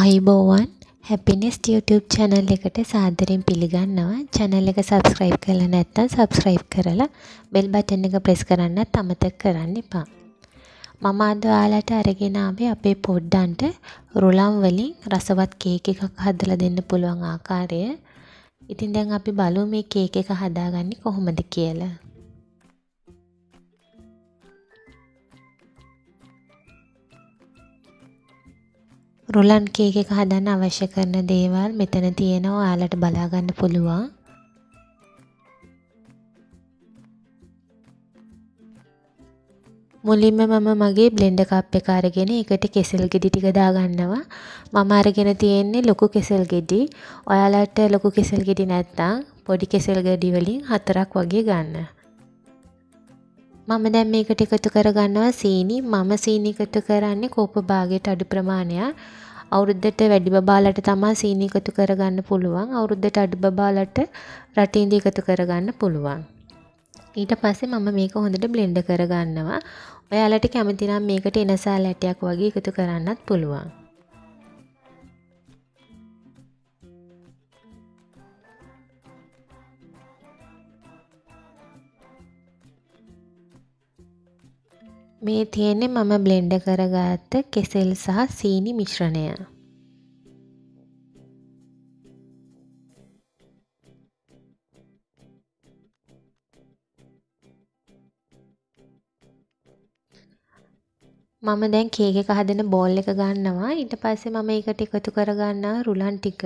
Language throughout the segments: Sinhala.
අයිබෝවන් happiness youtube channel එකට සාදරයෙන් පිළිගන්නවා channel එක subscribe කරලා නැත්නම් subscribe කරලා bell button එක press කරන්නත් අමතක කරන්න එපා මම අද ඔයාලට අරගෙන ආවේ අපේ පොඩ්ඩන්ට රුලම් වලින් රසවත් කේක් එකක් හදලා දෙන්න පුළුවන් ආකාරය ඉතින් දැන් අපි බලමු මේ කේක් එක හදාගන්නේ කොහොමද කියලා රුලන් කේක් එක හදන්න අවශ්‍ය කරන දේවල් මෙතන තියෙනවා ඔයාලට බලා ගන්න පුළුවන්. මුලින්ම මම මගේ බ්ලෙන්ඩර් කප් එක අරගෙන ඒකට කෙසෙල් ගෙඩි ටික දා ගන්නවා. මම අරගෙන තියෙන්නේ ලොකු කෙසෙල් ගෙඩි. ඔයාලට ලොකු කෙසෙල් ගෙඩි නැත්නම් පොඩි කෙසෙල් ගෙඩි වලින් 4ක් වගේ ගන්න. මම දැන් මේකට එකතු කර ගන්නවා සීනි මම සීනි එකතු කරන්නේ කෝප භාගයට අඩු ප්‍රමාණයක් අවුරුද්දට වැඩි බබාලට තමයි සීනි එකතු කර ගන්න පුළුවන් අවුරුද්දට අඩු බබාලට රටින්දි එකතු කර ගන්න පුළුවන් ඊට පස්සේ මම මේක හොඳට බ්ලෙන්ඩ් කර ගන්නවා ඔයාලට කැමති නම් මේකට එනසා ලැටයක් වගේ එකතු කරන්නත් පුළුවන් මේ තියෙන්නේ මම බ්ලෙන්ඩර් කරගත්ත කෙසෙල් සහ සීනි මිශ්‍රණය. මම දැන් කේක් එක හදන බෝල් එක ගන්නවා. ඊට පස්සේ මම ඒකට එකතු කරගන්නා රුලන් ටික.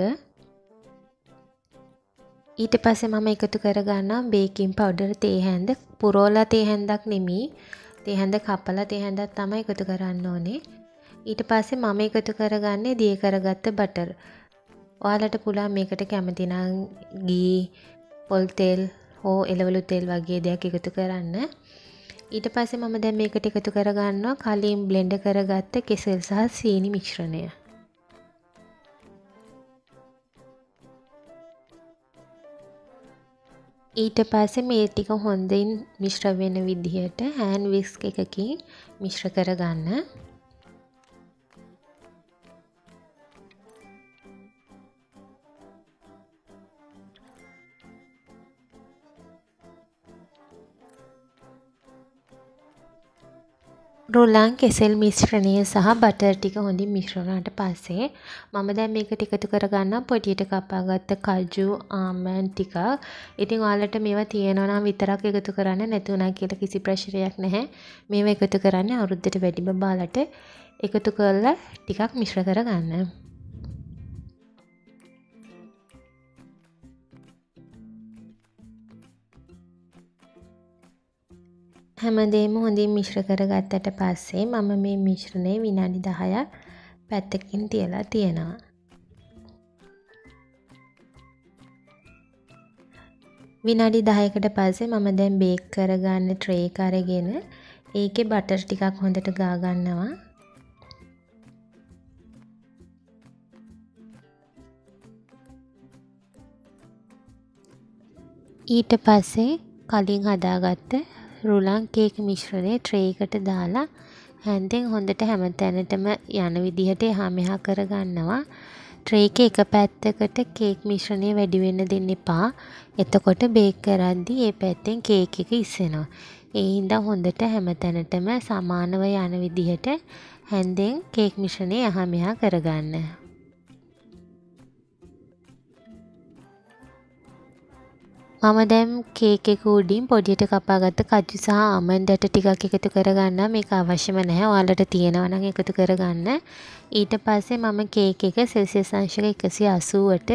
ඊට පස්සේ මම එකතු කරගන්නා බේකින් පවුඩර් තේ හැන්ද පුරෝලා තේ හැන්දක් නෙමෙයි. තේ හැඳ කපලා තේ හැඳක් තමයි එකතු කරන්න ඕනේ. ඊට පස්සේ මම එකතු කරගන්නේ දිය කරගත්ත බටර්. ඔයාලට පුළුවන් මේකට කැමති නම් ghee, පොල් තෙල්, හෝ එළවලු තෙල් වගේ දෙයක් එකතු කරන්න. ඊට පස්සේ මම දැන් මේකට එකතු කරගන්නවා කලින් බ්ලෙන්ඩ් කරගත්ත කෙසෙල් සහ සීනි මිශ්‍රණය. ඊට පස්සේ මේ ටික හොඳින් මිශ්‍ර වෙන විදිහට හෑන්ඩ් විස්ක් එකකින් මිශ්‍ර කරගන්න. රුලන් කෙසෙල් මිශ්‍රණය සහ බටර් ටික හොඳින් මිශ්‍ර වුණාට පස්සේ මම දැන් මේකට එකතු කරගන්නම් පොඩියට කපාගත්ත කජු ආමන්ඩ් ටික. ඉතින් ඔයාලට මේවා තියෙනවා නම් විතරක් එකතු කරන්න නැතුව නම් කියලා කිසි ප්‍රශ්නයක් නැහැ. මේවා එකතු කරන්නේ අවුරුද්දට වැඩි බබාලට එකතු කරලා ටිකක් මිශ්‍ර කරගන්න. හැමදේම හොඳින් මිශ්‍ර කරගත්තට පස්සේ මම මේ මිශ්‍රණය විනාඩි 10ක් පැත්තකින් තියලා තියෙනවා. විනාඩි 10කට පස්සේ මම දැන් බේක් කරගන්න ට්‍රේ එක අරගෙන ඒකේ බටර් ටිකක් හොඳට ගා ගන්නවා. ඊට පස්සේ කලින් හදාගත්ත රුලන් කේක් මිශ්‍රණය ට්‍රේ එකට දාලා හැන්දෙන් හොඳට හැමතැනටම යන විදිහට එහා මෙහා කරගන්නවා ට්‍රේ එකේ එක පැත්තකට කේක් මිශ්‍රණය වැඩි වෙන්න දෙන්න එපා එතකොට බේක් කරද්දී මේ පැත්තෙන් කේක් එක ඉස්සෙනවා ඒ හින්දා හොඳට හැමතැනටම සමානව යන විදිහට හැන්දෙන් කේක් මිශ්‍රණය එහා මෙහා කරගන්න මම දැන් කේක් එක උඩින් පොඩියට කපාගත්ත කජු සහ ආමන්ඩ් ඇට ටිකක් එකතු කරගන්න මේක අවශ්‍යම නැහැ ඔයාලට තියෙනවා නම් එකතු කරගන්න ඊට පස්සේ මම කේක් එක සෙල්සියස් අංශක 180ට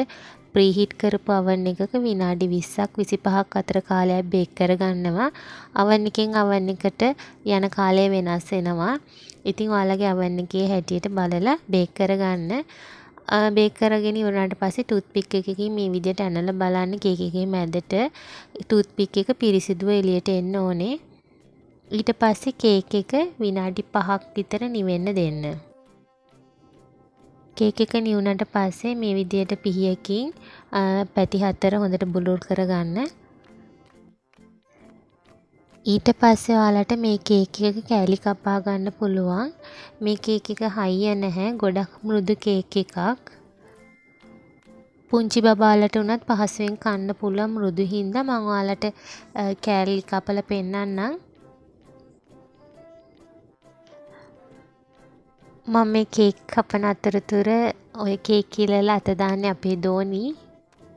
ප්‍රීහීට් කරපු oven එකක විනාඩි 20ක් 25ක් අතර කාලයක් බේක් කරගන්නවා oven එකෙන් oven එකට යන කාලය වෙනස් වෙනවා ඉතින් ඔයාලගේ oven එකේ හැටියට බලලා බේක් කරගන්න බේක් කරගෙන ඉවරාට පස්සේ ටූත් පික් එකකින් මේ විදිහට ඇනලා බලන්න කේක් එකේ මැදට ටූත් පික් එක පිරිසිදුව එළියට එන්න ඕනේ. ඊට පස්සේ කේක් එක විනාඩි 5ක් විතර නිවෙන්න දෙන්න. කේක් එක නිවුණාට පස්සේ මේ විදිහට පිහියකින් පැති 4 හොඳට බුලුල් කරගන්න. ඊට පස්සේ ඔයාලට මේ කේක් එක කෑලි කපා ගන්න පුළුවන්. මේ කේක් එක හයිය නැහැ, ගොඩක් මෘදු කේක් එකක්. පුංචි බබාලට උනත් පහසුවෙන් කන්න පුළුවන් මෘදු හින්දා මම ඔයාලට කෑලි කපලා පෙන්නන්නම්. මම මේ කේක් කපන අතරතුර ඔය කේක් කියලා අත දාන්නේ අපේ දෝනි.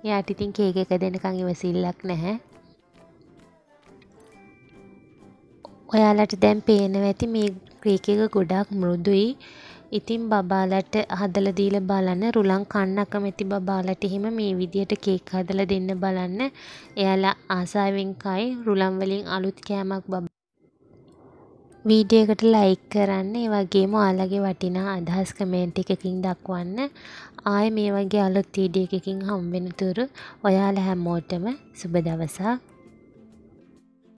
එයාට ඉතින් කේක් එක දෙන්නකන් ඉවසිල්ලක් නැහැ. ඔයාලට දැන් පේනවා ඇති මේ කේක් එක ගොඩක් මෘදුයි. ඉතින් බබාලට හදලා දීලා බලන්න, රුලන් කන්න අකමැති බබාලට එහෙම මේ විදියට කේක් හදලා දෙන්න බලන්න. එයාලා ආසාවෙන් කයි රුලන් වලින් අලුත් කෑමක්. වීඩියෝ එකට ලයික් කරන්න, ඒ වගේම ඔයාලගේ වටිනා අදහස් කමෙන්ට් එකකින් දක්වන්න. ආයේ මේ වගේ අලුත් වීඩියෝ එකකින් හම් වෙනතුරු ඔයාලා හැමෝටම සුබ දවසක්.